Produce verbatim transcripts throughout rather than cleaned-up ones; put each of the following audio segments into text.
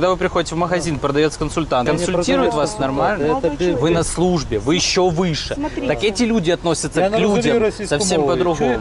Когда вы приходите в магазин, продавец консультант консультирует вас нормально, вы на службе, вы еще выше. Так эти люди относятся к людям совсем по-другому.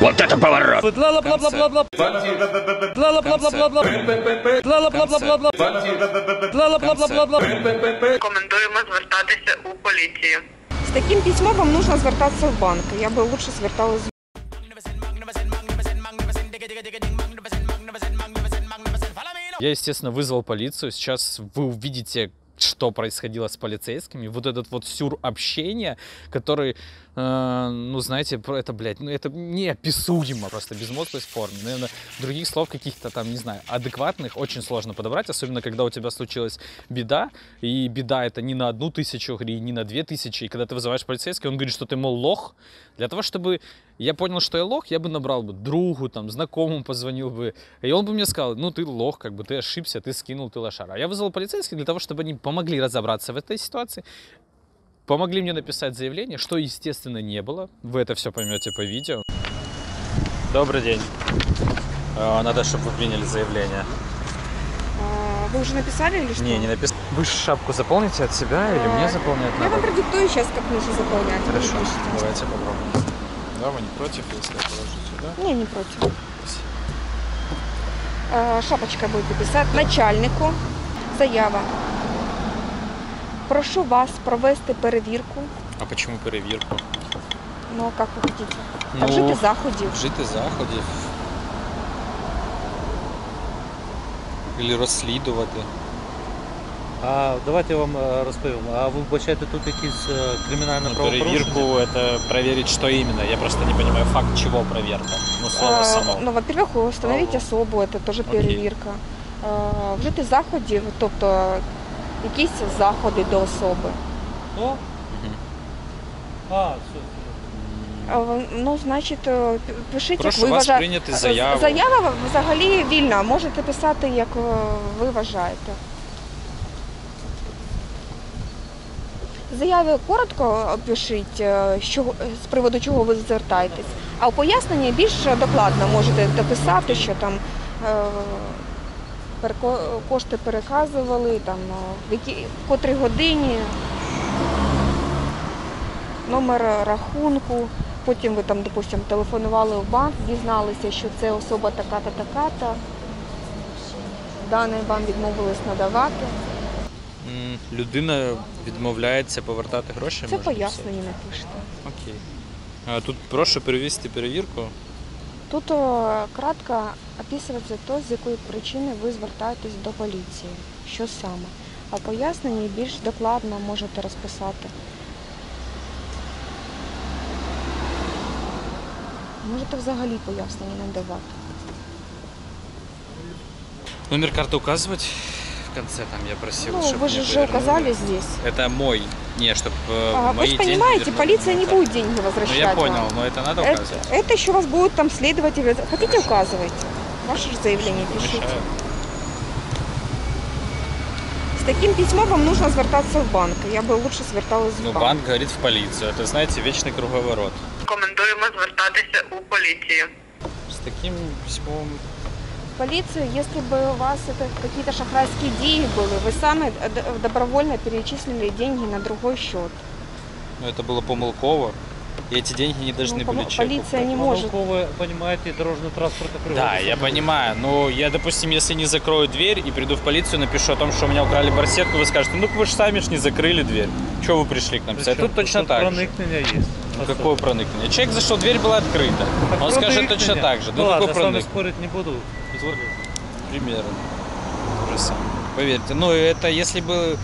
Вот это поворот! Рекомендуємо звертатися у поліцію. З таким письмом вам нужно звертатися в банк. Я би лучше зверталась. Я, естественно, вызвал полицию. Сейчас вы увидите, что происходило с полицейскими. Вот этот вот сюр общения, который, э, ну, знаете, это, блядь, ну, это неописуемо просто, безмозглость в форме. Наверное, других слов каких-то там, не знаю, адекватных очень сложно подобрать, особенно когда у тебя случилась беда, и беда это не на одну тысячу гривен, не на две тысячи, и когда ты вызываешь полицейский, он говорит, что ты, мол, лох. Для того, чтобы я понял, что я лох, я бы набрал бы другу, там, знакомому позвонил бы, и он бы мне сказал, ну, ты лох, как бы, ты ошибся, ты скинул, ты лошара. А я вызвал полицейских для того, чтобы они помогли разобраться в этой ситуации, помогли мне написать заявление, что, естественно, не было. Вы это все поймете по видео. Добрый день. Надо, чтобы вы приняли заявление. Вы уже написали или что? Не, не написали. Вы шапку заполните от себя или мне заполнять надо? Я вам продиктую сейчас, как нужно заполнять. Хорошо, давайте попробуем. Да, вы не против, если я положу сюда? Не, не против. Шапочка будет писать начальнику. Заява. Прошу вас провести перевірку. А почему перевірку? Ну, как вы хотите. Ну, вжити заходів. Вжити заходів. Или розслідувати. А давайте я вам розповім. А ви вбачаєте тут якісь кримінальні правопорушення? Перевірку – це перевірити, що іменно. Я просто не розумію факт, чого перевірка. Ну, слово само. Ну, во-первых, установити особу – це теж перевірка. Вжити заходів, тобто якісь заходи до особи. О? А, все. Ну, значить, пишіть, як ви вважаєте. Заява взагалі вільна. Можете писати, як ви вважаєте. Заяві коротко пишіть, з приводу чого ви звертаєтесь. А у поясненні більш докладно можете дописати, що там кошти переказували, там, в, які, в котрій годині, номер рахунку, потім ви там, допустим, телефонували в банк, дізналися, що це особа така-та, така-та, дані вам відмовились надавати. Людина відмовляється повертати гроші? Це пояснення напишете. Окей. А тут прошу перевести перевірку. Тут о, кратко описується то, з якої причини ви звертаєтесь до поліції, що саме. А пояснення більш докладно можете розписати. Можете взагалі пояснення не давати. Номер карти указувати? В конце там я просил, ну, чтобы вы же уже указали здесь. Это мой. Не, чтобы а, мои вы же понимаете, полиция не будет деньги возвращать. Ну, я понял, вам. Но это надо указывать. Это, это еще у вас будут там следователи. Хотите, хорошо, указывайте. Ваше же заявление пишите. Мешаю. С таким письмом вам нужно звертаться в банк. Я бы лучше сверталась в ну, банк. Ну, банк говорит в полицию. Это, знаете, вечный круговорот. Рекомендуем звертаться у полиции. С таким письмом... Полицию, если бы у вас это какие-то шахрайские идеи были, вы сами добровольно перечислили деньги на другой счет. Но это было помылково, и эти деньги не должны ну, были человеку. Полиция не может. Помылково, понимаете, дорожно-транспортное превышение. Да, я понимаю, но я, допустим, если не закрою дверь и приду в полицию, напишу о том, что у меня украли барсетку, вы скажете, ну вы же сами ж не закрыли дверь, чего вы пришли к нам писать? Тут точно так же. Проникновение есть. Ну, какое проникновение? Человек зашел, дверь была открыта. Так он скажет точно так же. Ну, ну ладно, я с вами спорить не буду. Примерно. Поверьте. Ну, это если бы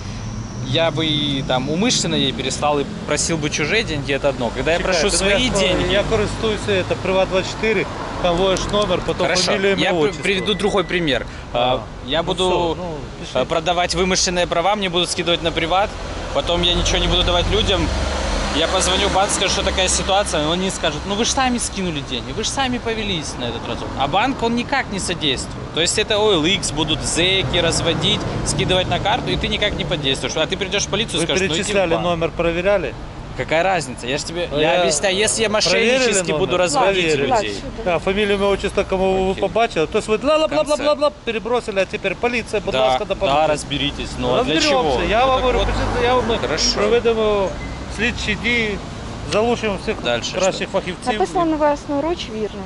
я бы и там умышленно ей перестал и просил бы чужие деньги, это одно. Когда Чекай, я прошу свои я, деньги... Я користуюсь это, приват двадцать четыре, там вводишь номер, потом Хорошо. Фамилию, имя, отчество. Я приведу другой пример. А, я ну, буду все, ну, продавать вымышленные права, мне будут скидывать на приват, потом я ничего не буду давать людям. Я позвоню в банк, скажу, что такая ситуация, он не скажет, ну вы же сами скинули деньги, вы же сами повелись на этот разум. А банк, он никак не содействует. То есть это о эл икс, будут зэки разводить, скидывать на карту, и ты никак не подействуешь. А ты придешь в полицию и скажешь, ну идите в банк. Вы перечисляли номер, проверяли? Какая разница? Я же тебе а я я объясняю, если я мошеннически буду разводить проверили. людей. Да, фамилию, имя, отчество, кому Окей. вы побачили, то есть вы бла-бла-бла-бла-бла перебросили, а теперь полиция, будь да, ласка, да Да, разберитесь, но а для чего? Я ну, вам говорю, вот, я вам проведемо слідчі дії, залучимо всіх Дальше кращих что? фахівців. Написано власноруч, вірно.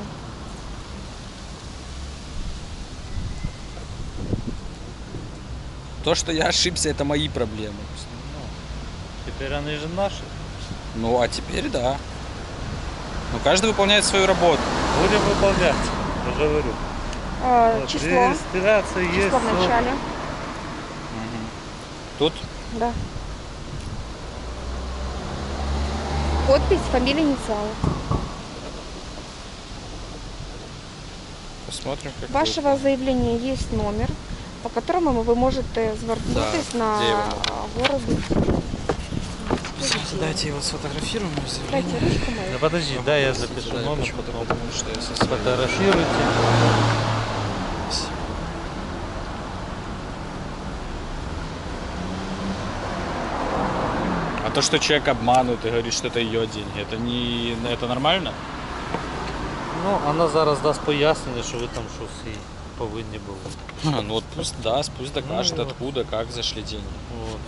То, что я ошибся, это мои проблемы. Теперь они же наши. Ну, а теперь да. Но каждый выполняет свою работу. Будем выполнять, я же говорю. А, вот. Число. Регистрация число есть. в начале. Угу. Тут? Да. Подпись, фамилия, инициалы. Посмотрим, как Вашего будет. заявления есть номер, по которому вы можете звернутись да. на город. Дайте его сфотографируем. Да подожди, да, да я запишу номер, потом, потому что я сфотографируйте. А то, что человек обманут и говорит, что это ее деньги, это не, это нормально? Ну, она зараз даст пояснение, что вы там что-то и повинні были. А, ну вот пусть даст, пусть докажет, ну, откуда, вот. как зашли деньги. Вот.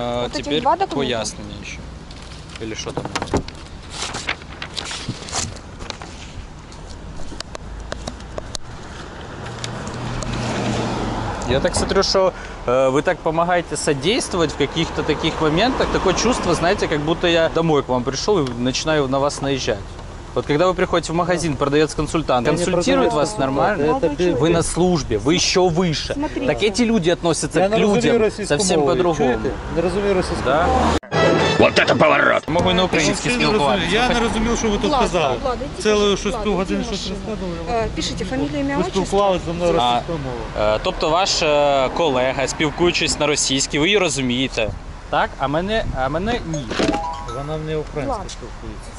А, вот теперь пояснение еще. Или что там? Я так смотрю, что э, вы так помогаете содействовать в каких-то таких моментах. Такое чувство, знаете, как будто я домой к вам пришел и начинаю на вас наезжать. Вот когда вы приходите в магазин, продавец консультант, консультирует вас нормально, вы на службе, вы еще выше. Смотрите. Так эти люди относятся я к людям совсем по-другому. Да? Вот это поворот! Могу и на украинский спілкуватися. Я не розумів, що ви тут казали. Целую щось півгодини щось розказували. Пишіть фамілію, ім'я, отчество. Ви спілкувалися зі мною російською мовою. Тобто ваш колега, спілкуючись на російській, ви її розумієте. Так? А мене, а мене ні. Вона не українською спілкується.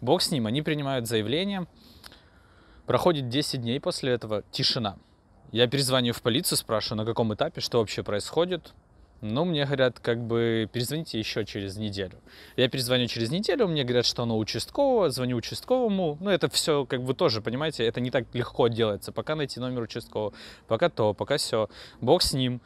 Бог с ним, они принимают заявление, проходит десять дней после этого, тишина. Я перезвоню в полицию, спрашиваю, на каком этапе, что вообще происходит. Ну, мне говорят, как бы, перезвоните еще через неделю. Я перезвоню через неделю, мне говорят, что оно участкового, звоню участковому. Ну, это все, как бы, тоже, понимаете, это не так легко делается. Пока найти номер участкового, пока то, пока все. Бог с ним.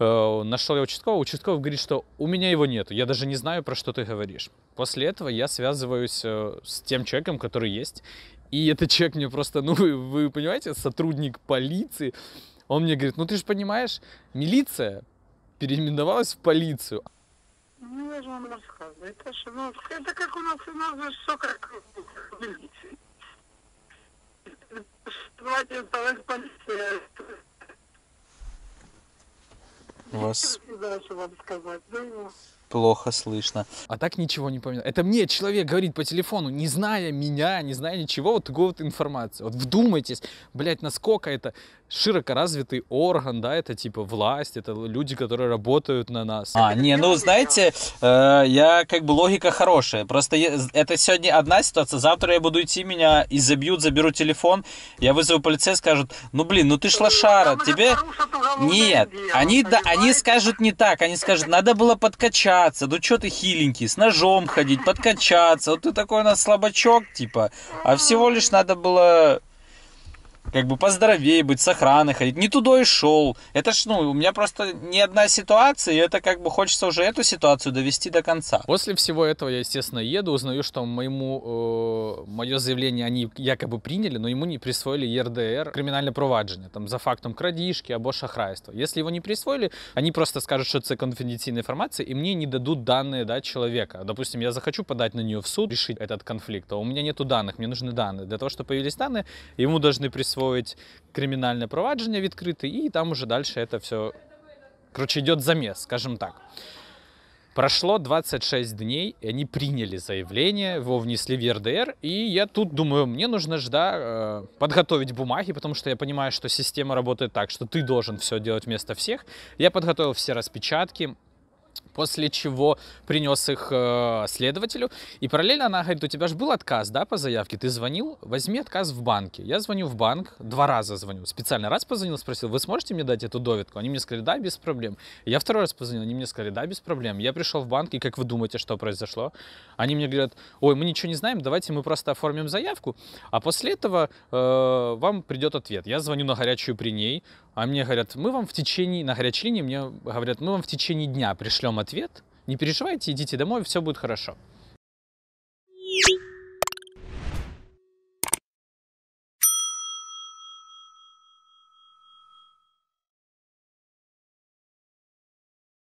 Нашел я участкового, участковый говорит, что у меня его нету, я даже не знаю, про что ты говоришь. После этого я связываюсь с тем человеком, который есть, и этот человек мне просто, ну вы, вы понимаете, сотрудник полиции, он мне говорит, ну ты же понимаешь, милиция переименовалась в полицию. Ну я же вам рассказываю, это, же, ну, это как у нас, у нас же все как в милиции. Давайте оставаться полиция. Вас плохо слышно. А так ничего не поменял. Это мне человек говорит по телефону, не зная меня, не зная ничего, вот такую вот информацию. Вот вдумайтесь, блядь, насколько это широко развитый орган, да, это типа власть, это люди, которые работают на нас. А, не, ну знаете, э, я как бы логика хорошая. Просто я, это сегодня одна ситуация, завтра я буду идти, меня изобьют, заберу телефон, я вызову полицейского, скажут, ну блин, ну ты ж лошара, тебе... Нет, они, да, они скажут не так, они скажут, надо было подкачаться, ну что ты хиленький, с ножом ходить, подкачаться, вот ты такой у нас слабачок, типа, а всего лишь надо было как бы поздоровее быть, с охраной ходить, не туда и шел, это ж, ну, у меня просто не одна ситуация, и это как бы хочется уже эту ситуацию довести до конца. После всего этого я, естественно, еду, узнаю, что моему, э, мое заявление они якобы приняли, но ему не присвоили Е Р Д Р, криминальное проваджение, там, за фактом крадишки, або шахрайства. Если его не присвоили, они просто скажут, что это конфиденциальная информация, и мне не дадут данные, да, человека. Допустим, я захочу подать на нее в суд, решить этот конфликт, а у меня нету данных, мне нужны данные. Для того, чтобы появились данные, ему должны присвоить криминальное проваджение відкрите, и там уже дальше это все, короче, идет замес, скажем так. Прошло двадцать шесть дней, и они приняли заявление, его внесли в Е Р Д Р, и я тут думаю, мне нужно же, да, подготовить бумаги, потому что я понимаю, что система работает так, что ты должен все делать вместо всех. Я подготовил все распечатки, После чего принес их э, следователю. И параллельно она говорит: у тебя же был отказ, да, по заявке? Ты звонил, возьми отказ в банке. Я звоню в банк, два раза звоню. Специально раз позвонил, спросил: вы сможете мне дать эту довидку? Они мне сказали: да, без проблем. Я второй раз позвонил, они мне сказали: да, без проблем. Я пришел в банк, и как вы думаете, что произошло? Они мне говорят: ой, мы ничего не знаем, давайте мы просто оформим заявку, а после этого э, вам придет ответ. Я звоню на горячую при ней, а мне говорят: мы вам в течение, на горячей линии мне говорят: мы вам в течение дня пришлем ответ, не переживайте, идите домой, все будет хорошо.